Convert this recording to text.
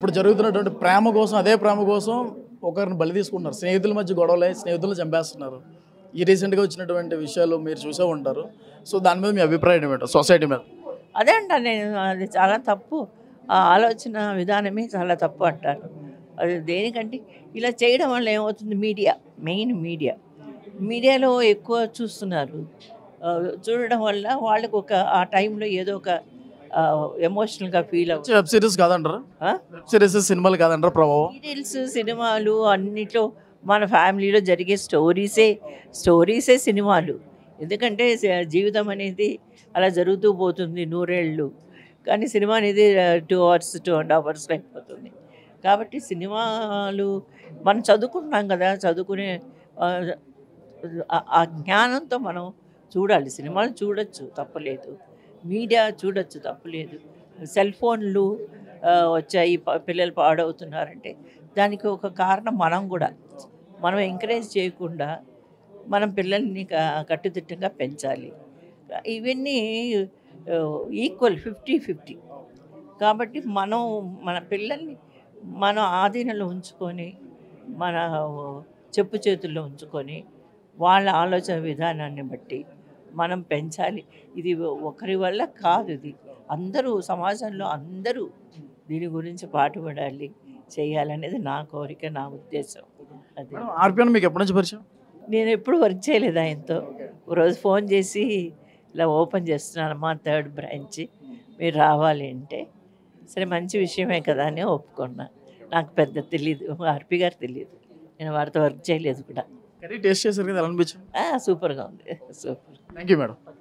ఇప్పుడు జరుగుతున్నటువంటి ప్రేమ కోసం అదే ప్రేమ కోసం ఒకరిని బలి తీసుకుంటున్నారు స్నేహితుల మధ్య గొడవలే స్నేహితులను చంపేస్తున్నారు ఈ రీసెంట్ గా వచ్చినటువంటి విషయాలు మీరు చూసే ఉంటారు సో దాని మీద మీ అభిప్రాయం ఏంటో సొసైటీ మీద అదే అంట నేను అది చాలా తప్పు ఆలోచన విధానమే చాలా తప్పు అంటారు అది దేనికంటే ఇలా చేయడం వల్ల ఏమవుతుంది మీడియా మెయిన్ మీడియాలో ఎక్కువ చూస్తున్నారు చూడడం వల్ల వాళ్ళకు ఒక ఆ టైంలో ఏదో ఒక ఎమోషనల్గా ఫీల్ అవుతుంది వెబ్ సిరీస్ కాదంటారా వెబ్ సిరీస్ సినిమాలు కాదంటారా ప్రభావం సీరియల్స్ సినిమాలు అన్నిట్లో మన ఫ్యామిలీలో జరిగే స్టోరీసే సినిమాలు ఎందుకంటే జీవితం అనేది అలా జరుగుతూ పోతుంది నూరేళ్ళు కానీ సినిమా అనేది 2 hours 2.5 hours అయిపోతుంది కాబట్టి సినిమాలు మనం చదువుకుంటున్నాం కదా చదువుకునే ఆ జ్ఞానంతో మనం చూడాలి సినిమాలు చూడొచ్చు తప్పలేదు మీడియా చూడొచ్చు తప్పలేదు సెల్ ఫోన్లు వచ్చాయి పిల్లలు పాడవుతున్నారంటే దానికి ఒక కారణం మనం కూడా మనం ఎంకరేజ్ చేయకుండా మనం పిల్లల్ని కట్టుదిట్టంగా పెంచాలి ఇవన్నీ ఈక్వల్ 50-50 కాబట్టి మనం మన పిల్లల్ని మన ఆధీనంలో ఉంచుకొని మన చెప్పు చేతుల్లో ఉంచుకొని వాళ్ళ ఆలోచన విధానాన్ని బట్టి మనం పెంచాలి ఇది ఒకరి వల్ల కాదు ఇది అందరూ సమాజంలో అందరూ దీని గురించి పాటుపడాలి చేయాలనేది నా కోరిక నా ఉద్దేశం అది ఆర్పిఎన్ మీకు ఎప్పటి నుంచి పరిచయం నేను ఎప్పుడు వర్క్ చేయలేదు ఆయనతో ఒకరోజు ఫోన్ చేసి ఇలా ఓపెన్ చేస్తున్నాను మా 3rd branch మీరు రావాలి అంటే సరే మంచి విషయమే కదా అని ఒప్పుకున్నా నాకు పెద్ద తెలియదు ఆర్పి గారు తెలియదు నేను వారితో వర్క్ చేయలేదు కూడా సూపర్గా ఉంది సూపర్ థ్యాంక్ యూ మేడం